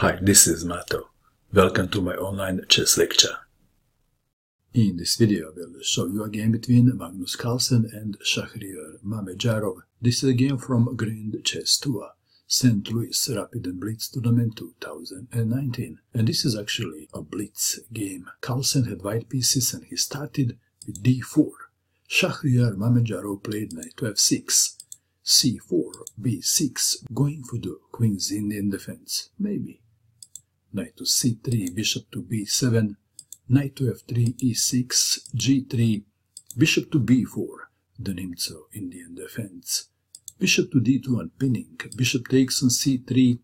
Hi, this is Mato. Welcome to my online chess lecture. In this video, I will show you a game between Magnus Carlsen and Shakhriyar Mamedyarov. This is a game from Grand Chess Tour, St. Louis Rapid and Blitz Tournament 2019. And this is actually a blitz game. Carlsen had white pieces and he started with d4. Shakhriyar Mamedyarov played knight to f6, c4, b6, going for the Queen's Indian defense, maybe. Knight to c3, bishop to b7, knight to f3, e6, g3, bishop to b4, the Nimzo-Indian defense. Bishop to d2 and pinning, bishop takes on c3,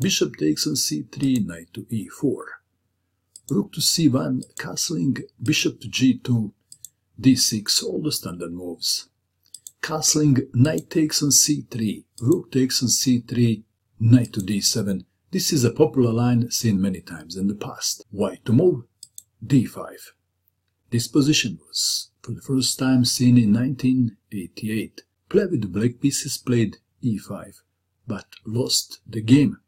bishop takes on c3, knight to e4. Rook to c1, castling, bishop to g2, d6, all the standard moves. Castling, knight takes on c3, rook takes on c3, knight to d7. This is a popular line seen many times in the past. White to move, d5. This position was for the first time seen in 1988. Play with the black pieces played e5, but lost the game.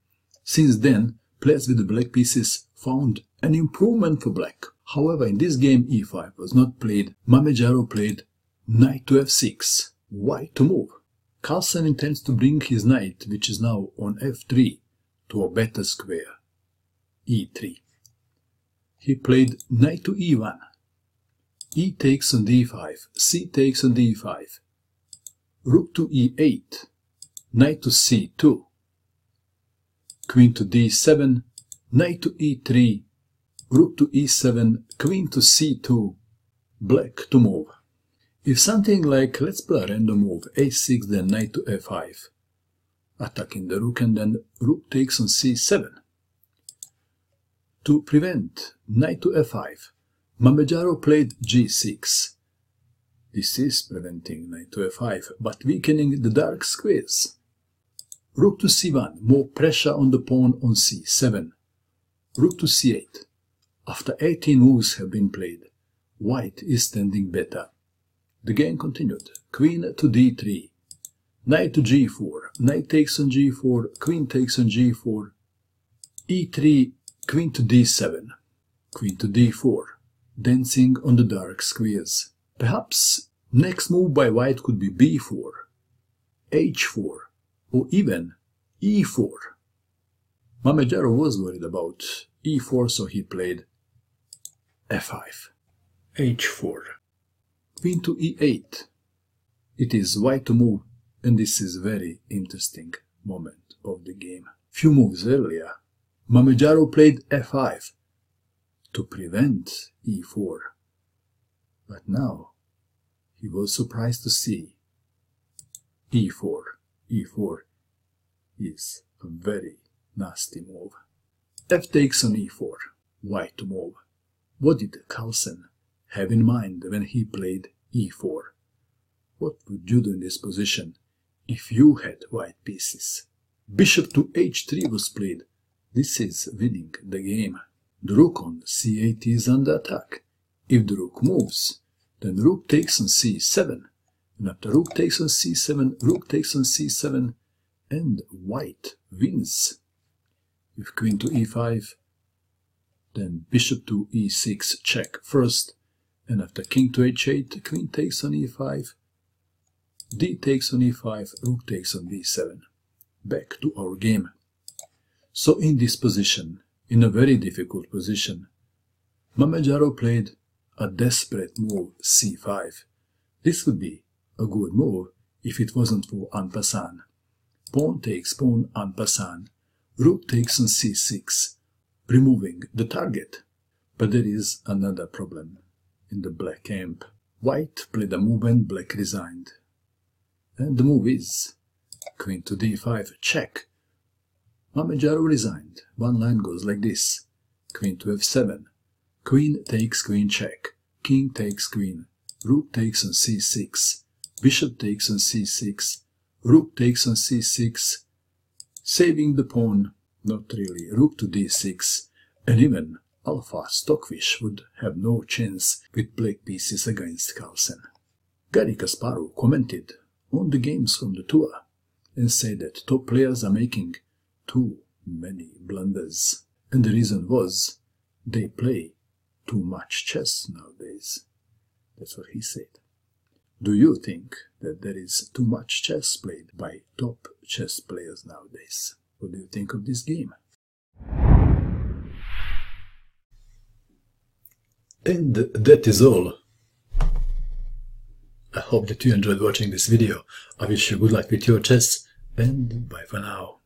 Since then, plays with the black pieces found an improvement for black. However, in this game e5 was not played. Mamedyarov played knight to f6. White to move. Carlsen intends to bring his knight, which is now on f3, to a better square, e3. He played knight to e1. E takes on d5, c takes on d5. Rook to e8, knight to c2. Queen to d7, knight to e3. Rook to e7, queen to c2, black to move. If something like, let's play a random move, a6, then knight to f5, attacking the rook, and then rook takes on c7. To prevent knight to f5, Mamedyarov played g6. This is preventing knight to f5, but weakening the dark squares. Rook to c1, more pressure on the pawn on c7. Rook to c8. After 18 moves have been played, white is standing better. The game continued. Queen to d3, knight to g4, knight takes on g4, queen takes on g4, e3, queen to d7, queen to d4, dancing on the dark squares. Perhaps next move by white could be b4, h4, or even e4. Mamedyarov was worried about e4, so he played f5, h4, queen to e8. It is white to move, and this is very interesting moment of the game. Few moves earlier, Mamedyarov played f5 to prevent e4, but now he was surprised to see e4. e4 is a very nasty move. F takes on e4, white to move. What did Carlsen have in mind when he played e4? What would you do in this position if you had white pieces? Bishop to h3 was played. This is winning the game. The rook on c8 is under attack. If the rook moves, then rook takes on c7. And after rook takes on c7, rook takes on c7, and white wins. If queen to e5, then bishop to e6 check first, and after king to h8, queen takes on e5, d takes on e5, rook takes on b7. Back to our game. So in this position, in a very difficult position, Mamedyarov played a desperate move, c5. This would be a good move if it wasn't for en passant. Pawn takes pawn en passant. Rook takes on c6, removing the target. But there is another problem in the black camp. White played a move and black resigned. And the move is queen to d5, check. Mamedyarov resigned. One line goes like this. Queen to f7. Queen takes queen check. King takes queen. Rook takes on c6. Bishop takes on c6. Rook takes on c6. Saving the pawn, not really, rook to d6, and even Alpha Stockfish would have no chance with black pieces against Carlsen. Gary Kasparov commented on the games from the tour and said that top players are making two many blunders. And the reason was, they play too much chess nowadays. That's what he said. Do you think that there is too much chess played by top chess players nowadays? What do you think of this game? And that is all. I hope that you enjoyed watching this video. I wish you good luck with your chess, and bye for now.